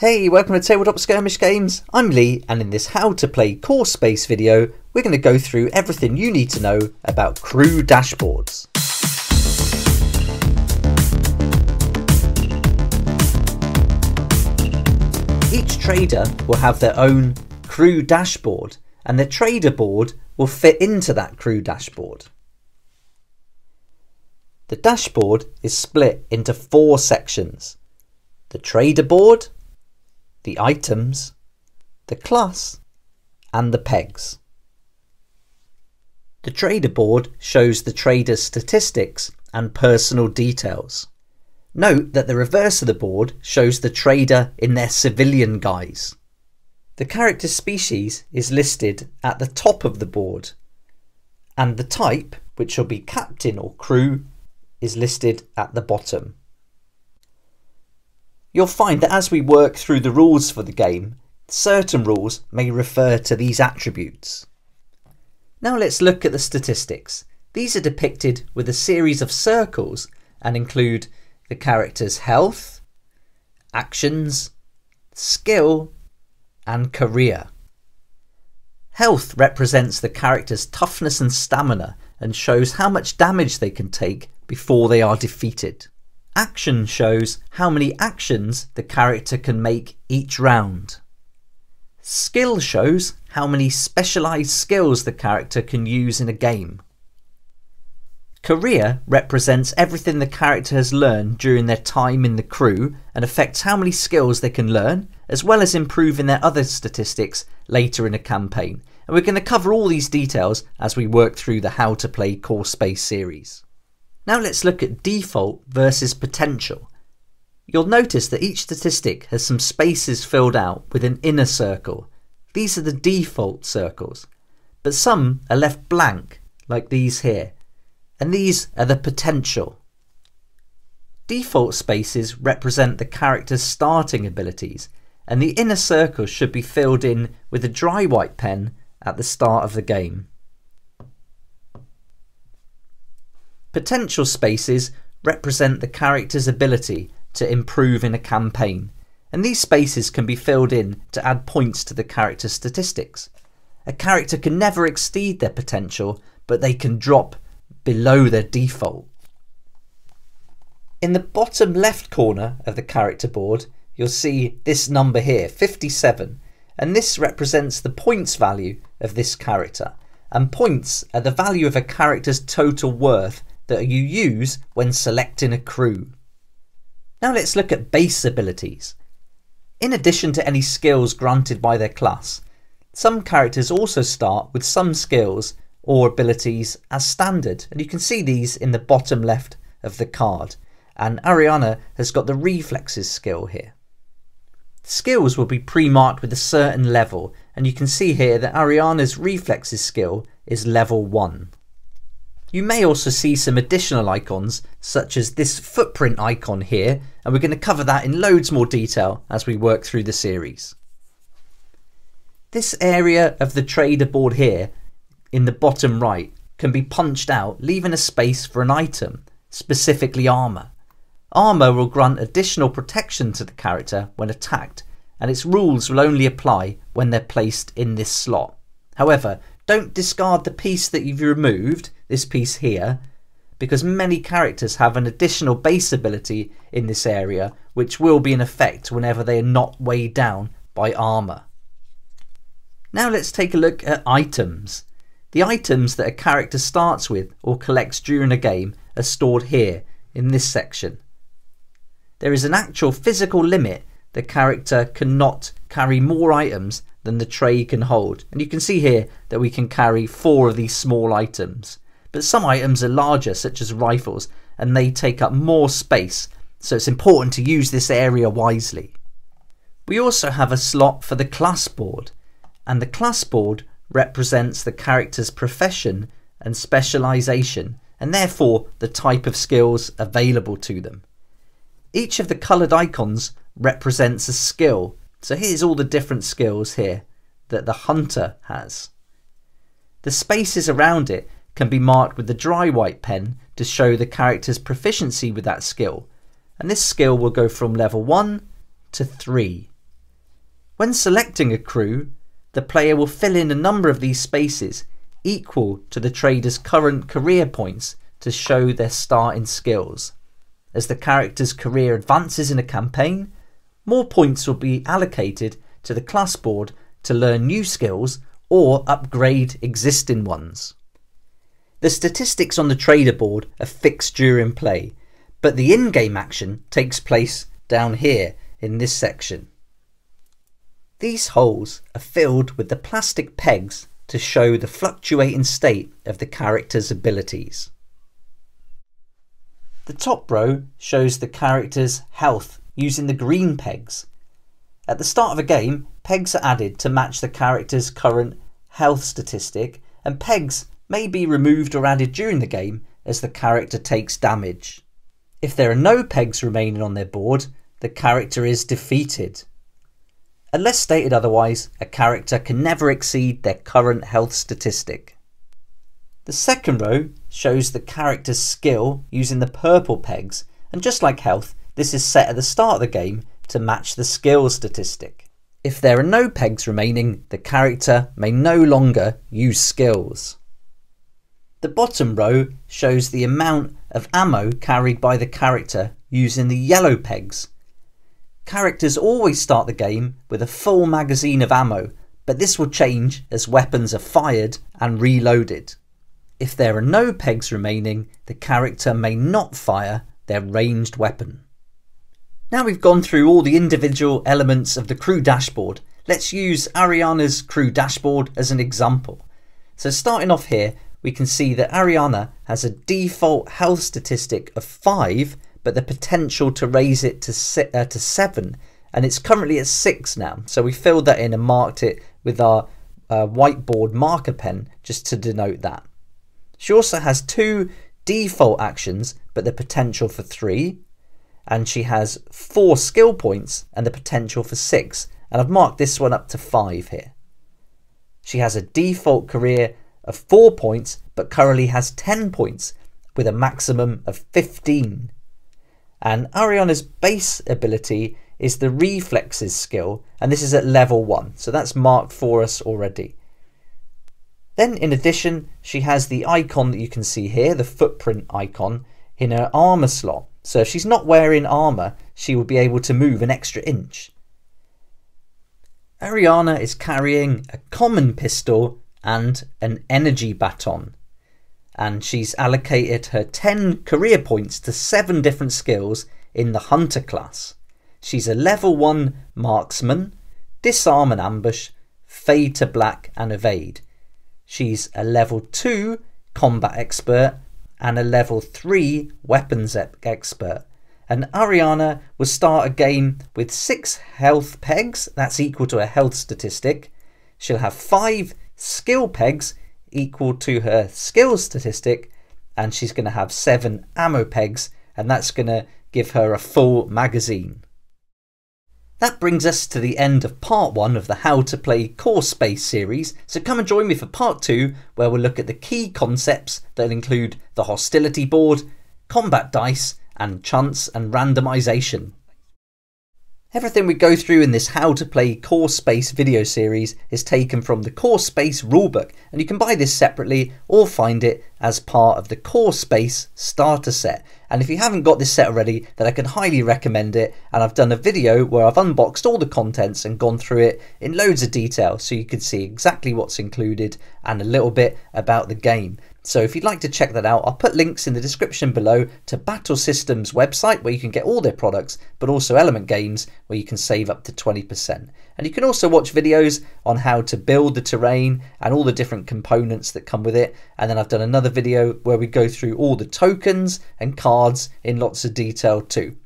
Hey, welcome to Tabletop Skirmish Games. I'm Lee, and in this how to play Core Space video, we're going to go through everything you need to know about crew dashboards. Each trader will have their own crew dashboard, and their trader board will fit into that crew dashboard. The dashboard is split into four sections: the trader board, the items, the class, and the pegs. The trader board shows the trader's statistics and personal details. Note that the reverse of the board shows the trader in their civilian guise. The character species is listed at the top of the board, and the type, which shall be captain or crew, is listed at the bottom. You'll find that as we work through the rules for the game, certain rules may refer to these attributes. Now let's look at the statistics. These are depicted with a series of circles and include the character's health, actions, skill, and career. Health represents the character's toughness and stamina and shows how much damage they can take before they are defeated. Action shows how many actions the character can make each round. Skill shows how many specialised skills the character can use in a game. Career represents everything the character has learned during their time in the crew and affects how many skills they can learn, as well as improving their other statistics later in a campaign. And we're going to cover all these details as we work through the How to Play Core Space series. Now let's look at default versus potential. You'll notice that each statistic has some spaces filled out with an inner circle. These are the default circles, but some are left blank, like these here, and these are the potential. Default spaces represent the character's starting abilities, and the inner circle should be filled in with a dry white pen at the start of the game. Potential spaces represent the character's ability to improve in a campaign, and these spaces can be filled in to add points to the character's statistics. A character can never exceed their potential, but they can drop below their default. In the bottom left corner of the character board, you'll see this number here, 57, and this represents the points value of this character, and points are the value of a character's total worth that you use when selecting a crew. Now let's look at base abilities. In addition to any skills granted by their class, some characters also start with some skills or abilities as standard, and you can see these in the bottom left of the card, and Arianna has got the reflexes skill here. Skills will be pre-marked with a certain level, and you can see here that Arianna's reflexes skill is level 1. You may also see some additional icons, such as this footprint icon here, and we're going to cover that in loads more detail as we work through the series. This area of the trader board here, in the bottom right, can be punched out, leaving a space for an item, specifically armour. Armour will grant additional protection to the character when attacked, and its rules will only apply when they're placed in this slot. However, don't discard the piece that you've removed, this piece here, because many characters have an additional base ability in this area which will be in effect whenever they are not weighed down by armour. Now let's take a look at items. The items that a character starts with or collects during a game are stored here in this section. There is an actual physical limit. The character cannot carry more items than the tray can hold, and you can see here that we can carry 4 of these small items, but some items are larger, such as rifles, and they take up more space, so it's important to use this area wisely. We also have a slot for the class board, and the class board represents the character's profession and specialisation, and therefore the type of skills available to them. Each of the coloured icons represents a skill, so here's all the different skills here that the hunter has. The spaces around it can be marked with the dry white pen to show the character's proficiency with that skill, and this skill will go from level 1 to 3, When selecting a crew, the player will fill in a number of these spaces equal to the trader's current career points to show their star in skills. As the character's career advances in a campaign, more points will be allocated to the class board to learn new skills or upgrade existing ones. The statistics on the trader board are fixed during play, but the in-game action takes place down here in this section. These holes are filled with the plastic pegs to show the fluctuating state of the character's abilities. The top row shows the character's health using the green pegs. At the start of a game, pegs are added to match the character's current health statistic, and pegs may be removed or added during the game as the character takes damage. If there are no pegs remaining on their board, the character is defeated. Unless stated otherwise, a character can never exceed their current health statistic. The second row shows the character's skill using the purple pegs, and just like health, this is set at the start of the game to match the skill statistic. If there are no pegs remaining, the character may no longer use skills. The bottom row shows the amount of ammo carried by the character using the yellow pegs. Characters always start the game with a full magazine of ammo, but this will change as weapons are fired and reloaded. If there are no pegs remaining, the character may not fire their ranged weapon. Now we've gone through all the individual elements of the crew dashboard. Let's use Arianna's crew dashboard as an example. So starting off here, we can see that Arianna has a default health statistic of 5, but the potential to raise it to 7, and it's currently at 6 now. So we filled that in and marked it with our whiteboard marker pen just to denote that. She also has 2 default actions, but the potential for 3, and she has 4 skill points and the potential for 6, and I've marked this one up to 5 here. She has a default career of 4 points, but currently has 10 points with a maximum of 15. And Arianna's base ability is the reflexes skill, and this is at level 1, so that's marked for us already. Then in addition, she has the icon that you can see here, the footprint icon, in her armor slot. So if she's not wearing armor, she will be able to move an extra inch. Arianna is carrying a common pistol and an energy baton, and she's allocated her 10 career points to 7 different skills in the hunter class. She's a level 1 marksman, disarm and ambush, fade to black and evade. She's a level 2 combat expert and a level 3 weapons expert. And Arianna will start a game with 6 health pegs, that's equal to her health statistic. She'll have 5 skill pegs equal to her skill statistic, and she's going to have 7 ammo pegs, and that's going to give her a full magazine. That brings us to the end of part 1 of the How to Play Core Space series, so come and join me for part 2, where we'll look at the key concepts that include the hostility board, combat dice, and chance and randomization. Everything we go through in this How to Play Core Space video series is taken from the Core Space rulebook, and you can buy this separately or find it as part of the Core Space starter set. And if you haven't got this set already, then I can highly recommend it, and I've done a video where I've unboxed all the contents and gone through it in loads of detail so you can see exactly what's included and a little bit about the game. So if you'd like to check that out, I'll put links in the description below to Battle Systems website where you can get all their products, but also Element Games where you can save up to 20%. And you can also watch videos on how to build the terrain and all the different components that come with it. And then I've done another video where we go through all the tokens and cards in lots of detail too.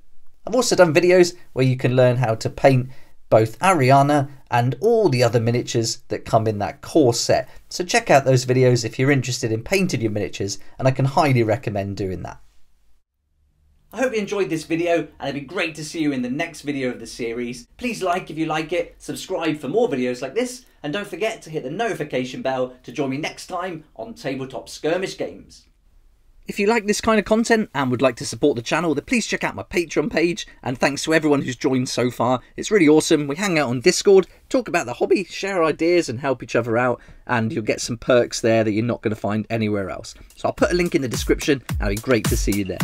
I've also done videos where you can learn how to paint both Arianna and all the other miniatures that come in that core set. So check out those videos if you're interested in painting your miniatures, and I can highly recommend doing that. I hope you enjoyed this video, and it'd be great to see you in the next video of the series. Please like if you like it, subscribe for more videos like this, and don't forget to hit the notification bell to join me next time on Tabletop Skirmish Games. If you like this kind of content and would like to support the channel, then please check out my Patreon page, and thanks to everyone who's joined so far. It's really awesome. We hang out on Discord, talk about the hobby, share ideas and help each other out, and you'll get some perks there that you're not going to find anywhere else. So I'll put a link in the description and it'll be great to see you there.